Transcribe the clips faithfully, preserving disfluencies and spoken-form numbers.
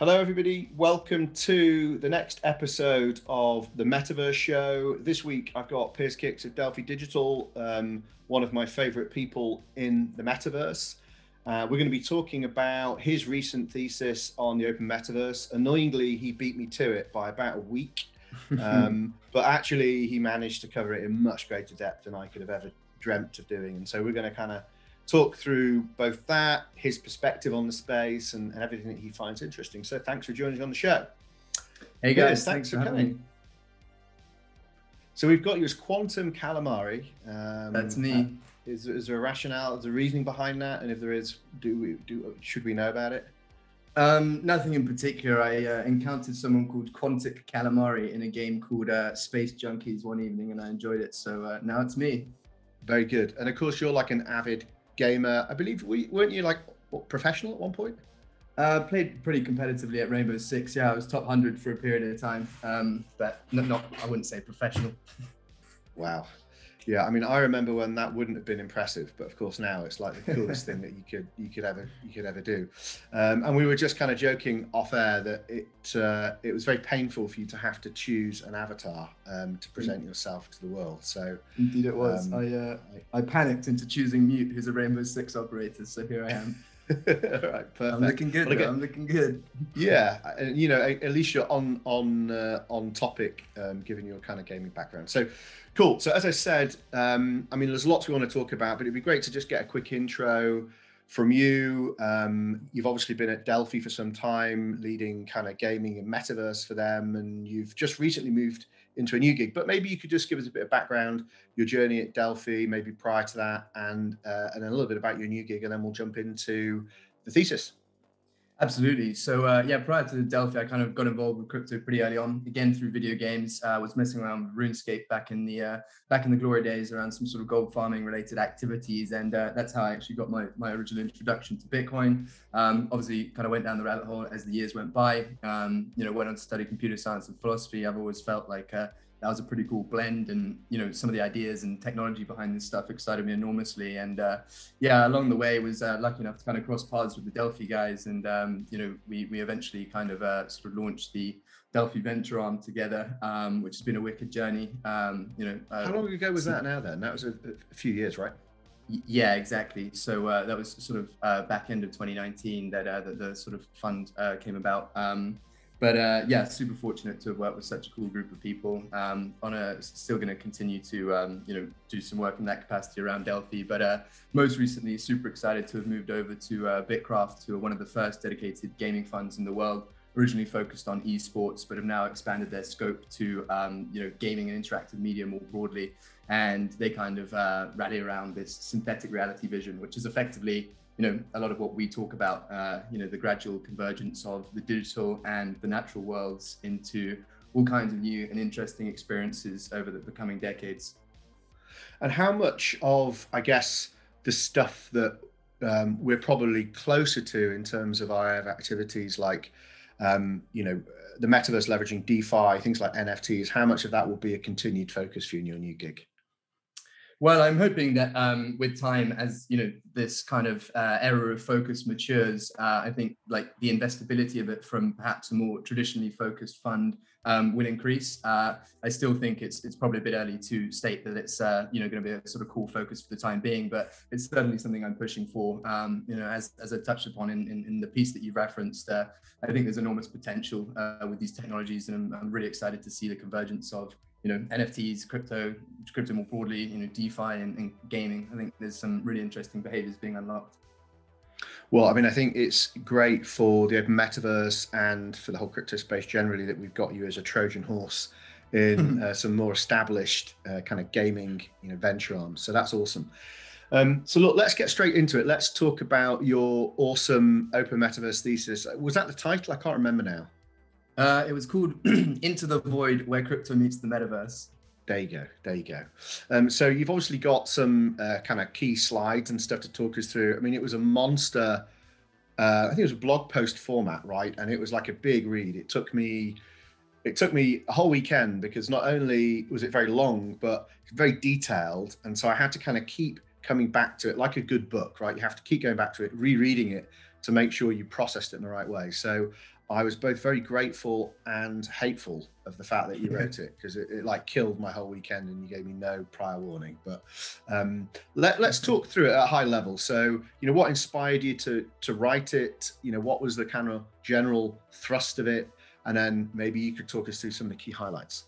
Hello, everybody. Welcome to the next episode of The Metaverse Show. This week, I've got Piers Kicks of Delphi Digital, um, one of my favorite people in the metaverse. Uh, we're going to be talking about his recent thesis on the open metaverse. Annoyingly, he beat me to it by about a week, um, but actually he managed to cover it in much greater depth than I could have ever dreamt of doing. And so we're going to kind of talk through both that, his perspective on the space, and, and everything that he finds interesting. So thanks for joining on the show. Hey guys, yes, thanks, thanks for coming. Me. So we've got you as Quantum Calamari. Um, That's me. Uh, is, is there a rationale? Is there reasoning behind that? And if there is, do we do? Should we know about it? Um, nothing in particular. I uh, encountered someone called Quantum Calamari in a game called uh, Space Junkies one evening, and I enjoyed it. So uh, now it's me. Very good. And of course, you're like an avid gamer. I believe, weren't you like what, professional at one point? Uh, played pretty competitively at Rainbow Six. Yeah, I was top one hundred for a period of time, um, but not, not, I wouldn't say professional. Wow. Yeah, I mean, I remember when that wouldn't have been impressive, but of course now it's like the coolest thing that you could you could ever you could ever do. Um, and we were just kind of joking off air that it uh, it was very painful for you to have to choose an avatar um, to present mm. yourself to the world. So indeed it was. Um, I, uh, I I panicked into choosing Mute, who's a Rainbow Six operator. So here I am. All right, perfect. I'm looking good. Again, I'm looking good. Yeah, you know, at least you're on on uh, on topic, um, given your kind of gaming background. So, cool. So as I said, um, I mean, there's lots we want to talk about, but it'd be great to just get a quick intro from you. Um, you've obviously been at Delphi for some time, leading kind of gaming and metaverse for them, and you've just recently moved into a new gig. But maybe you could just give us a bit of background, your journey at Delphi, maybe prior to that, and uh, and then a little bit about your new gig, and then we'll jump into the thesis. Absolutely. So uh, yeah, prior to Delphi, I kind of got involved with crypto pretty early on, again through video games. I uh, was messing around with RuneScape back in the uh, back in the glory days around some sort of gold farming related activities, and uh, that's how I actually got my my original introduction to Bitcoin. Um, obviously, kind of went down the rabbit hole as the years went by. Um, you know, went on to study computer science and philosophy. I've always felt like uh, that was a pretty cool blend, and you know, some of the ideas and technology behind this stuff excited me enormously. And uh, yeah, along the way was uh, lucky enough to kind of cross paths with the Delphi guys, and um, you know, we we eventually kind of uh, sort of launched the Delphi venture arm together, um, which has been a wicked journey. Um, you know, uh, how long ago was that now? Then that was a, a few years, right? Yeah, exactly. So uh, that was sort of uh, back end of twenty nineteen that uh, that the sort of fund uh, came about. Um, But uh, yeah, super fortunate to have worked with such a cool group of people. Um, on a still going to continue to um, you know, do some work in that capacity around Delphi. But uh, most recently, super excited to have moved over to uh, BitKraft, who are one of the first dedicated gaming funds in the world. Originally focused on esports, but have now expanded their scope to um, you know, gaming and interactive media more broadly. And they kind of uh, rally around this synthetic reality vision, which is effectively, you know, a lot of what we talk about, uh, you know, the gradual convergence of the digital and the natural worlds into all kinds of new and interesting experiences over the, the coming decades. And how much of, I guess, the stuff that um, we're probably closer to in terms of our activities, like, um, you know, the metaverse leveraging DeFi, things like N F Ts, how much of that will be a continued focus for you in your new gig? Well, I'm hoping that um, with time, as you know, this kind of uh, era of focus matures, uh, I think like the investability of it from perhaps a more traditionally focused fund um, will increase. Uh, I still think it's it's probably a bit early to state that it's uh, you know, going to be a sort of core focus for the time being, but it's certainly something I'm pushing for. Um, you know, as as I touched upon in in, in the piece that you referenced, uh, I think there's enormous potential uh, with these technologies, and I'm, I'm really excited to see the convergence of, you know, N F Ts, crypto, crypto more broadly, you know, DeFi and, and gaming. I think there's some really interesting behaviors being unlocked. Well, I mean, I think it's great for the open metaverse and for the whole crypto space generally that we've got you as a Trojan horse in uh, some more established uh, kind of gaming, you know, venture arms. So that's awesome. Um, so look, let's get straight into it. Let's talk about your awesome open metaverse thesis. Was that the title? I can't remember now. Uh, it was called Into the Void, Where Crypto Meets the Metaverse. There you go. There you go. Um, so you've obviously got some uh, kind of key slides and stuff to talk us through. I mean, it was a monster, uh, I think it was a blog post format, right? And it was like a big read. It took me, it took me a whole weekend because not only was it very long, but very detailed. And so I had to kind of keep coming back to it like a good book, right? You have to keep going back to it, rereading it to make sure you processed it in the right way. So I was both very grateful and hateful of the fact that you wrote it, because it, it like killed my whole weekend and you gave me no prior warning. But um, let, let's talk through it at a high level. So, you know, what inspired you to, to write it? You know, what was the kind of general thrust of it? And then maybe you could talk us through some of the key highlights.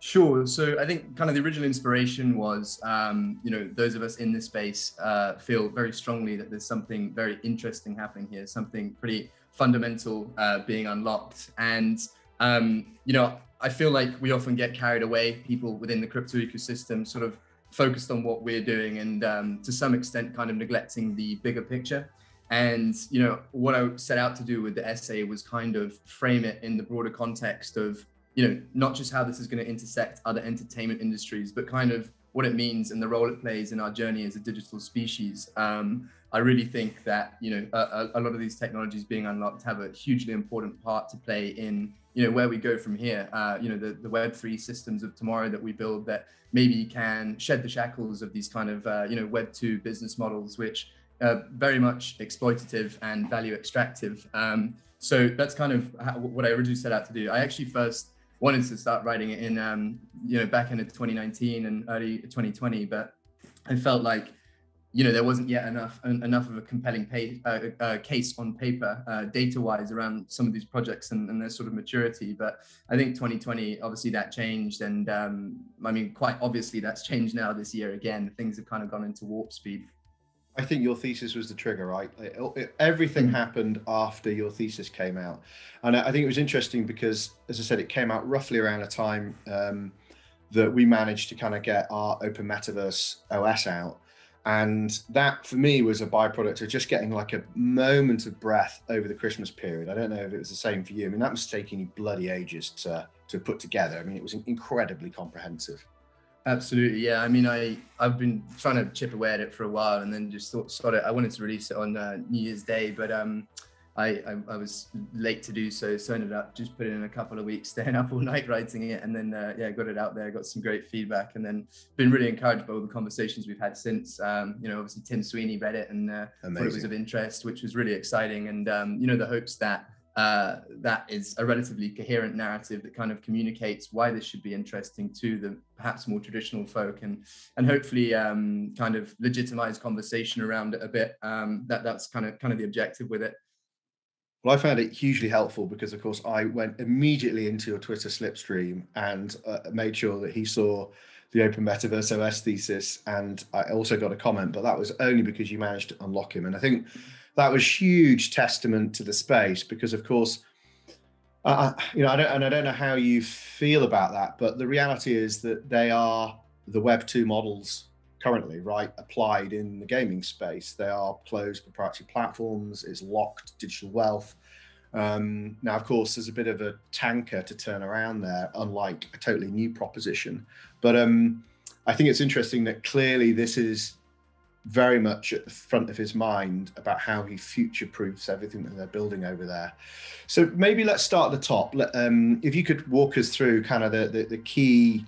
Sure. So I think kind of the original inspiration was, um, you know, those of us in this space uh, feel very strongly that there's something very interesting happening here, something pretty fundamental uh, being unlocked. And, um, you know, I feel like we often get carried away, people within the crypto ecosystem sort of focused on what we're doing and um, to some extent kind of neglecting the bigger picture. And, you know, what I set out to do with the essay was kind of frame it in the broader context of, you know, not just how this is going to intersect other entertainment industries, but kind of what it means and the role it plays in our journey as a digital species. Um, I really think that, you know, a, a lot of these technologies being unlocked have a hugely important part to play in, you know, where we go from here. Uh, you know, the, the Web three systems of tomorrow that we build that maybe can shed the shackles of these kind of, uh, you know, Web two business models, which are very much exploitative and value extractive. Um, so that's kind of how, what I originally set out to do. I actually first wanted to start writing it in, um, you know, back end of twenty nineteen and early twenty twenty, but I felt like, you know, there wasn't yet enough en enough of a compelling pay, uh, uh, case on paper, uh, data-wise, around some of these projects and, and their sort of maturity. But I think twenty twenty, obviously, that changed, and um, I mean, quite obviously, that's changed now this year again. Things have kind of gone into warp speed. I think your thesis was the trigger, right? It, it, everything happened after your thesis came out. And I, I think it was interesting because, as I said, it came out roughly around a time um, that we managed to kind of get our Open Metaverse O S out. And that, for me, was a byproduct of just getting like a moment of breath over the Christmas period. I don't know if it was the same for you. I mean, that was taking you bloody ages to, to put together. I mean, it was incredibly comprehensive. Absolutely, yeah. I mean, I, I've been trying to chip away at it for a while and then just thought, sort of, I wanted to release it on uh, New Year's Day, but um, I, I, I was late to do so, so ended up just putting in a couple of weeks, staying up all night writing it, and then, uh, yeah, got it out there, got some great feedback, and then been really encouraged by all the conversations we've had since. Um, you know, obviously Tim Sweeney read it and uh, thought it was of interest, which was really exciting, and, um, you know, the hopes that Uh, that is a relatively coherent narrative that kind of communicates why this should be interesting to the perhaps more traditional folk, and and hopefully um, kind of legitimize conversation around it a bit. Um, that that's kind of kind of the objective with it. Well, I found it hugely helpful because, of course, I went immediately into your Twitter slipstream and uh, made sure that he saw the Open Metaverse O S thesis, and I also got a comment, but that was only because you managed to unlock him. And I think that was huge testament to the space because, of course, uh, you know, I don't, and I don't know how you feel about that, but the reality is that they are the Web two models currently, right, applied in the gaming space. They are closed proprietary platforms, it's locked digital wealth. Um, now, of course, there's a bit of a tanker to turn around there, unlike a totally new proposition. But um, I think it's interesting that clearly this is very much at the front of his mind about how he future-proofs everything that they're building over there. So maybe let's start at the top. Um, if you could walk us through kind of the, the, the key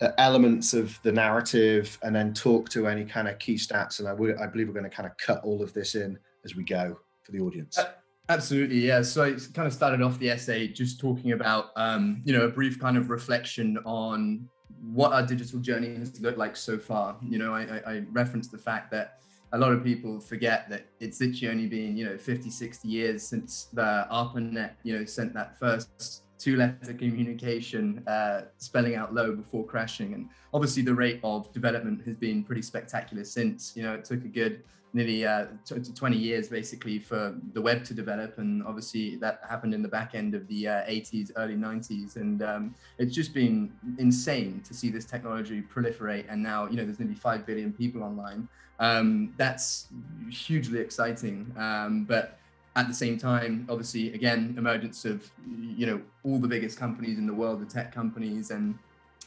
uh, elements of the narrative and then talk to any kind of key stats. And I, will, I believe we're going to kind of cut all of this in as we go for the audience. Uh Absolutely, yeah. So I kind of started off the essay just talking about, um, you know, a brief kind of reflection on what our digital journey has looked like so far. You know, I, I referenced the fact that a lot of people forget that it's literally only been, you know, fifty, sixty years since the ARPANET, you know, sent that first two-letter communication uh, spelling out low before crashing. And obviously the rate of development has been pretty spectacular since, you know, it took a good nearly uh, twenty years basically for the web to develop, and obviously that happened in the back end of the uh, eighties, early nineties, and um, it's just been insane to see this technology proliferate. And now, you know, there's nearly five billion people online. Um, that's hugely exciting, um, but at the same time, obviously, again, emergence of, you know, all the biggest companies in the world, the tech companies, and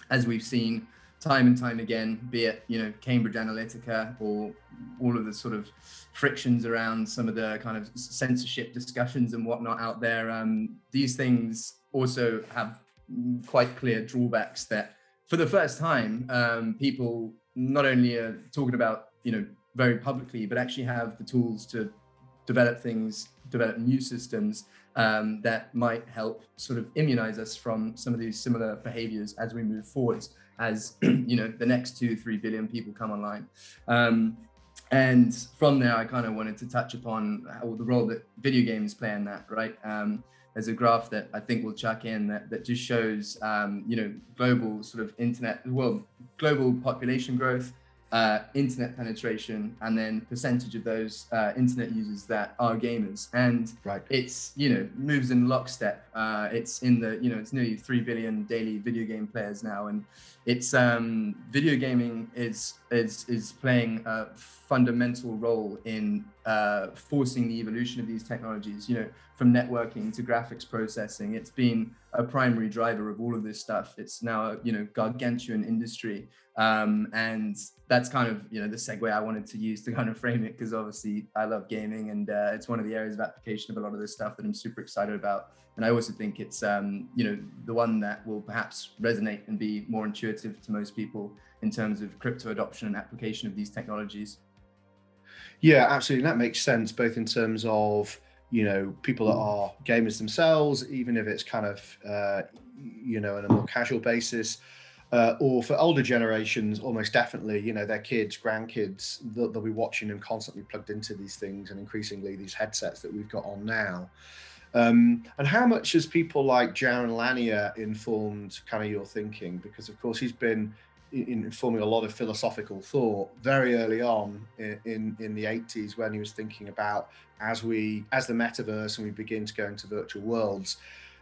as we've seen time and time again, be it, you know, Cambridge Analytica or all of the sort of frictions around some of the kind of censorship discussions and whatnot out there. Um, these things also have quite clear drawbacks that for the first time, um, people not only are talking about, you know, very publicly, but actually have the tools to develop things, develop new systems um, that might help sort of immunize us from some of these similar behaviors as we move forwards, as you know, the next two, three billion people come online. Um, and from there, I kind of wanted to touch upon how the role that video games play in that, right? Um, there's a graph that I think we'll chuck in that, that just shows, um, you know, global sort of internet, well, global population growth, uh, internet penetration, and then percentage of those uh, internet users that are gamers. And right. it's, you know, moves in lockstep. Uh, it's in the, you know, it's nearly three billion daily video game players now. And it's, um, video gaming is, is, is playing a fundamental role in uh, forcing the evolution of these technologies, you know, from networking to graphics processing. It's been a primary driver of all of this stuff. It's now a, you know, gargantuan industry. Um, and that's kind of, you know, the segue I wanted to use to kind of frame it, because obviously I love gaming, and uh, it's one of the areas of application of a lot of this stuff that I'm super excited about. And I also think it's, um, you know, the one that will perhaps resonate and be more intuitive to most people in terms of crypto adoption and application of these technologies. Yeah, absolutely. And that makes sense, both in terms of, you know, people that are gamers themselves, even if it's kind of, uh, you know, on a more casual basis. Uh, or for older generations, almost definitely, you know, their kids, grandkids, they'll, they'll be watching and constantly plugged into these things, and increasingly these headsets that we've got on now. Um, and how much has people like Jaron Lanier informed kind of your thinking? Because of course he's been in, informing a lot of philosophical thought very early on in, in, in the eighties, when he was thinking about as we, as the metaverse and we begin to go into virtual worlds,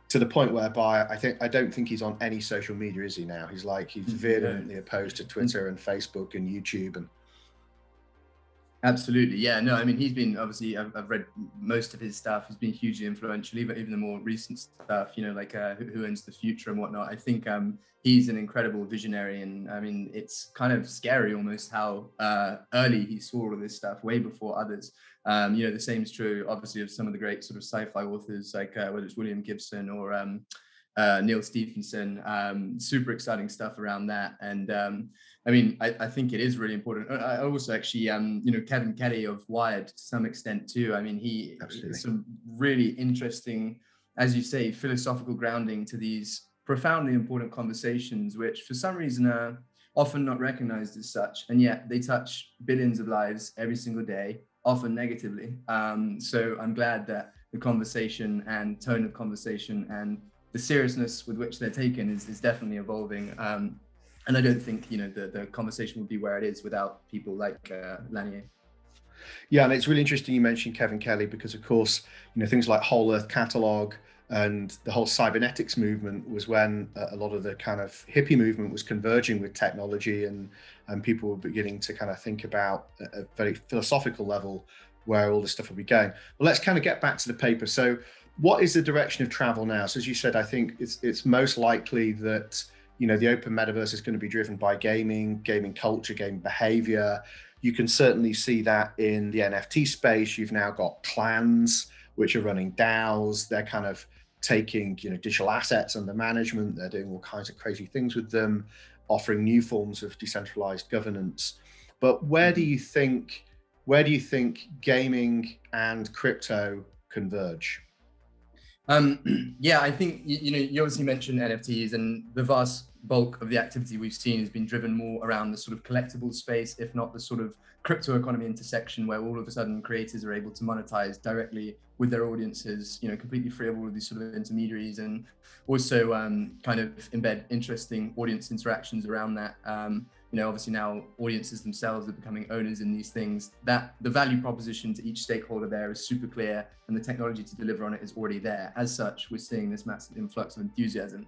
to the point whereby I think I don't think he's on any social media, is he now? He's like, he's vehemently yeah. opposed to Twitter and Facebook and YouTube. And absolutely, yeah, no, I mean, he's been, obviously, I've, I've read most of his stuff. He's been hugely influential, even, even the more recent stuff, you know, like uh, Who, Who Owns the Future and whatnot. I think um, he's an incredible visionary, and I mean, it's kind of scary almost how uh, early he saw all of this stuff, way before others. Um, you know, the same is true, obviously, of some of the great sort of sci-fi authors, like uh, whether it's William Gibson or um, uh, Neil Stephenson. Um, super exciting stuff around that. And um, I mean, I, I think it is really important. I also actually, um, you know, Kevin Kelly of Wired to some extent too. I mean, he has some really interesting, as you say, philosophical grounding to these profoundly important conversations, which for some reason are often not recognized as such. And yet they touch billions of lives every single day, often negatively. Um, so I'm glad that the conversation and tone of conversation and the seriousness with which they're taken is, is definitely evolving. Um, And I don't think, you know, the, the conversation would be where it is without people like uh, Lanier. Yeah, and it's really interesting you mentioned Kevin Kelly, because of course, you know, things like Whole Earth Catalog and the whole cybernetics movement was when a lot of the kind of hippie movement was converging with technology, and, and people were beginning to kind of think about at a very philosophical level where all this stuff would be going. But let's kind of get back to the paper. So what is the direction of travel now? So as you said, I think it's it's most likely that, you know, the open metaverse is going to be driven by gaming, gaming culture, gaming behavior. You can certainly see that in the N F T space. You've now got clans which are running DAOs. They're kind of taking, you know, digital assets under management. They're doing all kinds of crazy things with them, offering new forms of decentralized governance. But where do you think, where do you think gaming and crypto converge? Um, yeah, I think, you, you know, you obviously mentioned N F Ts, and the vast bulk of the activity we've seen has been driven more around the sort of collectible space, if not the sort of crypto economy intersection, where all of a sudden creators are able to monetize directly with their audiences, you know, completely free of all of these sort of intermediaries, and also um, kind of embed interesting audience interactions around that. Um, you know, obviously now audiences themselves are becoming owners in these things, that the value proposition to each stakeholder there is super clear, and the technology to deliver on it is already there. As such, we're seeing this massive influx of enthusiasm.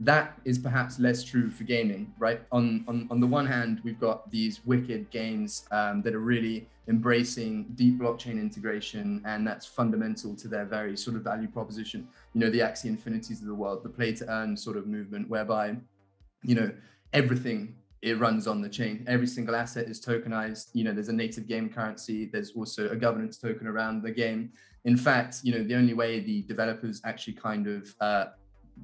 That is perhaps less true for gaming, right? On, on, on the one hand, we've got these wicked games um, that are really embracing deep blockchain integration, and that's fundamental to their very sort of value proposition. You know, the Axie Infinities of the world, the play to earn sort of movement, whereby, you know, everything, it runs on the chain. Every single asset is tokenized. You know, there's a native game currency. There's also a governance token around the game. In fact, you know, the only way the developers actually kind of uh,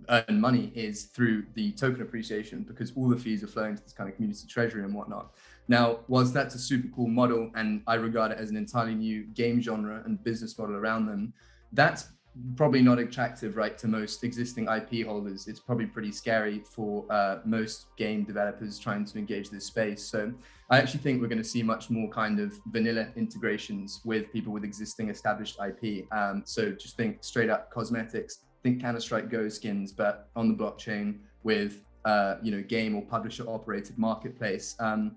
earn money is through the token appreciation, because all the fees are flowing to this kind of community treasury and whatnot. Now, whilst that's a super cool model, and I regard it as an entirely new game genre and business model around them, that's probably not attractive, right, to most existing I P holders. It's probably pretty scary for uh, most game developers trying to engage this space. So I actually think we're going to see much more kind of vanilla integrations with people with existing established I P. Um, so just think straight up cosmetics, think Counter-Strike-Go skins, but on the blockchain with, uh, you know, game or publisher operated marketplace. Um,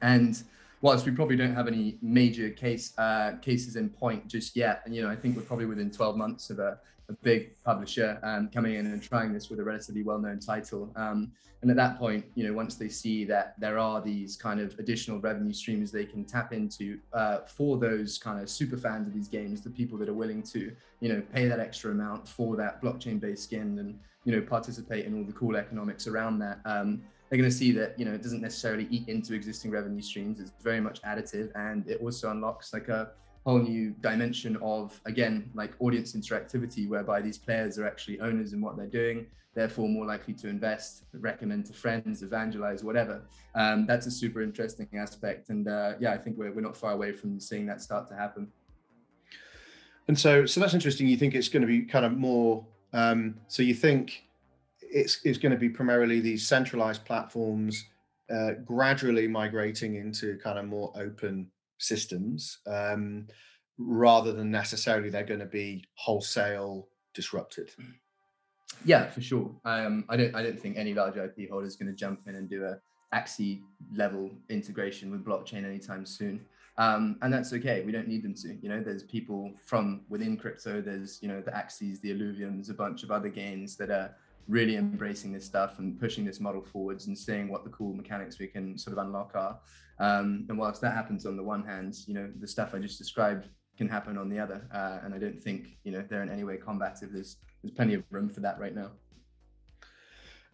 and whilst we probably don't have any major case uh, cases in point just yet, and you know, I think we're probably within twelve months of a, a big publisher um, coming in and trying this with a relatively well-known title. Um, and at that point, you know, once they see that there are these kind of additional revenue streams they can tap into uh, for those kind of super fans of these games, the people that are willing to, you know, pay that extra amount for that blockchain-based skin and, you know, participate in all the cool economics around that. Um, They're going to see that, you know, it doesn't necessarily eat into existing revenue streams. It's very much additive, and it also unlocks like a whole new dimension of, again, like audience interactivity, whereby these players are actually owners in what they're doing, therefore more likely to invest, recommend to friends, evangelize, whatever. Um, that's a super interesting aspect, and uh, yeah, I think we're, we're not far away from seeing that start to happen. And so, so that's interesting. You think it's going to be kind of more? Um, so you think? It's, it's going to be primarily these centralized platforms uh, gradually migrating into kind of more open systems, um, rather than necessarily they're going to be wholesale disrupted. Yeah, for sure. Um, I don't I don't think any large I P holder is going to jump in and do a Axie level integration with blockchain anytime soon. Um, and that's okay. We don't need them to. You know, there's people from within crypto. There's, you know, the Axies, the Alluviums, a bunch of other games that are really embracing this stuff and pushing this model forwards and seeing what the cool mechanics we can sort of unlock are. Um, and whilst that happens on the one hand, you know, the stuff I just described can happen on the other. Uh, and I don't think, you know, they're in any way combative. There's, there's plenty of room for that right now.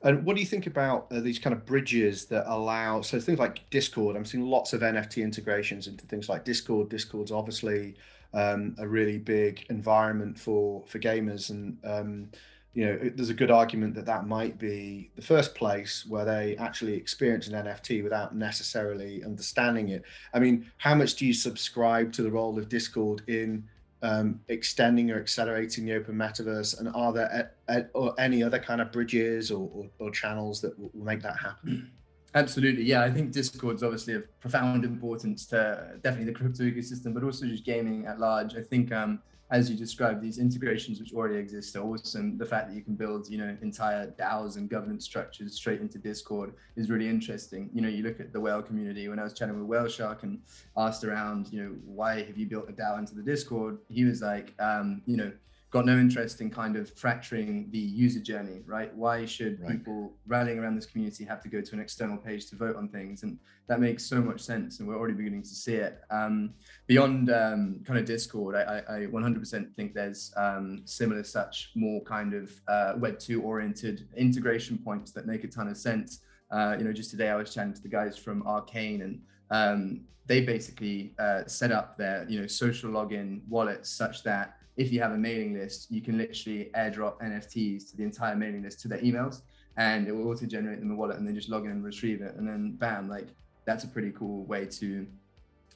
And what do you think about uh, these kind of bridges that allow, so things like Discord? I'm seeing lots of N F T integrations into things like Discord. Discord's obviously um, a really big environment for, for gamers, and, um, you know, there's a good argument that that might be the first place where they actually experience an N F T without necessarily understanding it. I mean, how much do you subscribe to the role of Discord in um, extending or accelerating the open metaverse? And are there a, a, or any other kind of bridges or, or, or channels that will make that happen? Absolutely. Yeah, I think Discord's obviously of profound importance to definitely the crypto ecosystem, but also just gaming at large. I think, um, as you described, these integrations which already exist are awesome. The fact that you can build, you know, entire DAOs and governance structures straight into Discord is really interesting. You know, you look at the whale community. When I was chatting with Whaleshark and asked around, you know, why have you built a DAO into the Discord? He was like, um, you know, got no interest in kind of fracturing the user journey, right? Why should right. people rallying around this community have to go to an external page to vote on things? And that makes so much sense, and we're already beginning to see it. Um, beyond um, kind of Discord, I one hundred percent think there's um, similar such more kind of uh, Web two oriented integration points that make a ton of sense. Uh, you know, just today I was chatting to the guys from Arcane, and um, they basically uh, set up their, you know, social login wallets such that if you have a mailing list, you can literally airdrop N F Ts to the entire mailing list to their emails, and it will auto-generate them a wallet, and they just log in and retrieve it, and then bam, like that's a pretty cool way to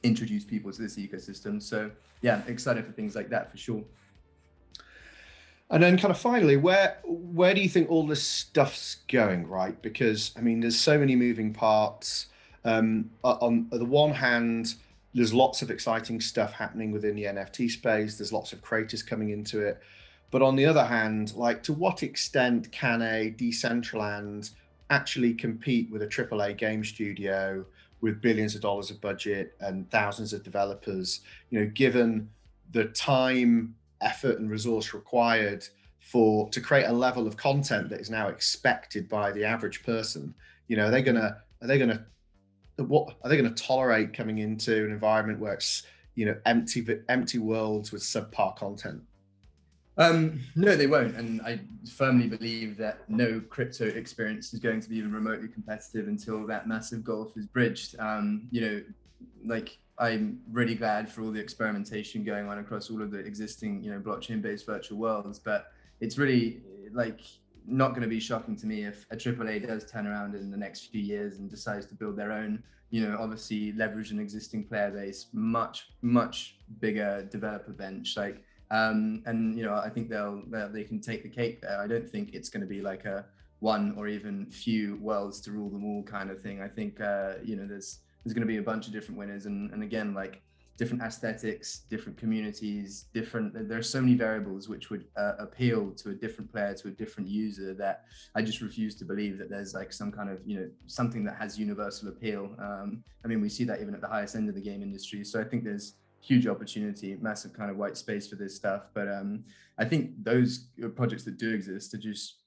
introduce people to this ecosystem. So yeah, excited for things like that for sure. And then kind of finally, where where do you think all this stuff's going, right? Because I mean, there's so many moving parts. Um, on, on the one hand, there's lots of exciting stuff happening within the N F T space. There's lots of creators coming into it. But on the other hand, like, to what extent can a Decentraland actually compete with a triple A game studio with billions of dollars of budget and thousands of developers, you know, given the time, effort and resource required for to create a level of content that is now expected by the average person? You know, are they gonna, are they gonna What are they going to tolerate coming into an environment where it's, you know, empty empty worlds with subpar content? Um, no, they won't. And I firmly believe that no crypto experience is going to be even remotely competitive until that massive gulf is bridged. Um, you know, like, I'm really glad for all the experimentation going on across all of the existing, you know, blockchain-based virtual worlds, but it's really like, not going to be shocking to me if a triple A does turn around in the next few years and decides to build their own, you know, obviously leverage an existing player base, much, much bigger developer bench. Like, Um, and, you know, I think they'll, they'll, they can take the cake there. I don't think it's going to be like a one or even few worlds to rule them all kind of thing. I think, uh, you know, there's, there's going to be a bunch of different winners. And, and again, like different aesthetics, different communities, different, there are so many variables which would uh, appeal to a different player, to a different user, that I just refuse to believe that there's like some kind of, you know, something that has universal appeal. Um, I mean, we see that even at the highest end of the game industry. So I think there's huge opportunity, massive kind of white space for this stuff. But um, I think those projects that do exist are just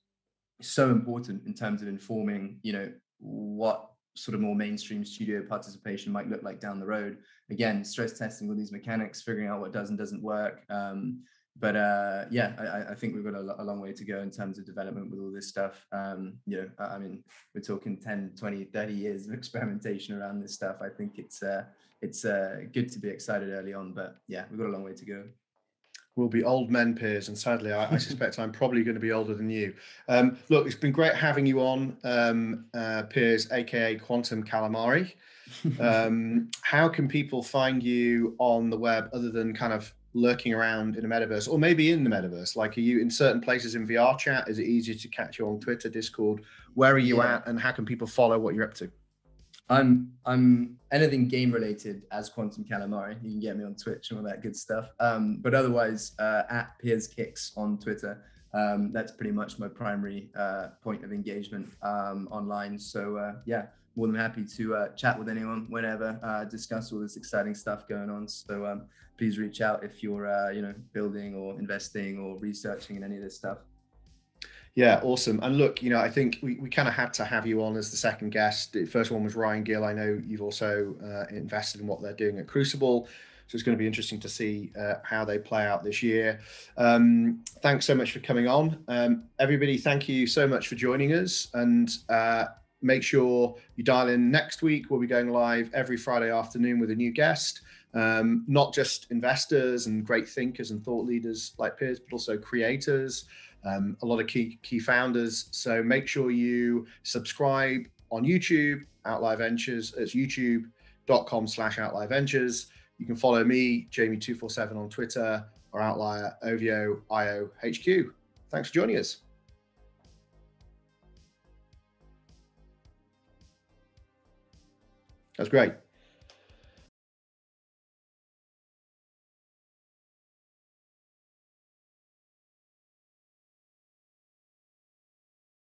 so important in terms of informing, you know, what sort of more mainstream studio participation might look like down the road. Again, stress testing all these mechanics, figuring out what does and doesn't work. Um, but uh, yeah, I, I think we've got a, a long way to go in terms of development with all this stuff. Um, you know, I mean, we're talking ten, twenty, thirty years of experimentation around this stuff. I think it's uh, it's uh, good to be excited early on, but yeah, we've got a long way to go. We'll be old men, Piers, and sadly, I, I suspect I'm probably going to be older than you. Um, look, it's been great having you on, um, uh, Piers, aka Quantum Calamari. Um, how can people find you on the web other than kind of lurking around in a metaverse, or maybe in the metaverse? Like, are you in certain places in V R chat? Is it easier to catch you on Twitter, Discord? Where are you yeah. at, and how can people follow what you're up to? I'm I'm anything game related as Quantum Calamari. You can get me on Twitch and all that good stuff. Um, but otherwise, uh, at Piers Kicks on Twitter. Um, that's pretty much my primary uh, point of engagement um, online. So uh, yeah, more than happy to uh, chat with anyone whenever, uh, discuss all this exciting stuff going on. So um, please reach out if you're uh, you know, building or investing or researching in any of this stuff. Yeah, awesome. And look, you know, I think we, we kind of had to have you on as the second guest. The first one was Ryan Gill. I know you've also uh, invested in what they're doing at Crucible. So it's going to be interesting to see uh, how they play out this year. Um, thanks so much for coming on. Um, everybody, thank you so much for joining us. And uh, make sure you dial in next week. We'll be going live every Friday afternoon with a new guest. Um, not just investors and great thinkers and thought leaders like Piers, but also creators. Um, a lot of key key founders. So make sure you subscribe on YouTube, Outlier Ventures. It's youtube dot com slash Outlier Ventures. You can follow me, Jamie two four seven, on Twitter, or Outlier OVO IO HQ. Thanks for joining us. That's great.